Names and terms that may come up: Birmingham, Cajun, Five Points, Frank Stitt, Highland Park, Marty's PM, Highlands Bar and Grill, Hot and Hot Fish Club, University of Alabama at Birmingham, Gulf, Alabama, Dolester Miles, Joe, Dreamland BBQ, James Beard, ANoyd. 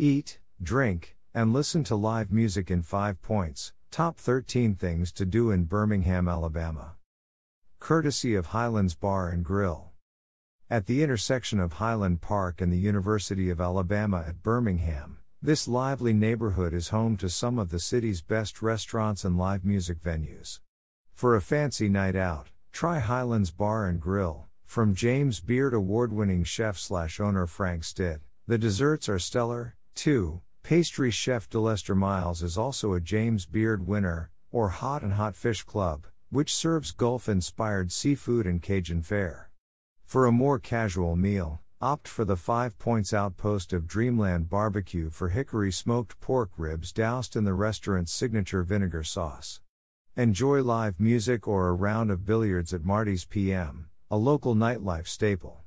eat, drink, and listen to live music in 5 Points, Top 13 Things to Do in Birmingham, Alabama. Courtesy of Highlands Bar and Grill. At the intersection of Highland Park and the University of Alabama at Birmingham, this lively neighborhood is home to some of the city's best restaurants and live music venues. For a fancy night out, try Highlands Bar and Grill. From James Beard award-winning chef/owner Frank Stitt, the desserts are stellar, too. Pastry chef Dolester Miles is also a James Beard winner, or Hot and Hot Fish Club, which serves Gulf-inspired seafood and Cajun fare. For a more casual meal, opt for the 5 Points outpost of Dreamland BBQ for hickory-smoked pork ribs doused in the restaurant's signature vinegar sauce. Enjoy live music or a round of billiards at Marty's PM, a local nightlife staple.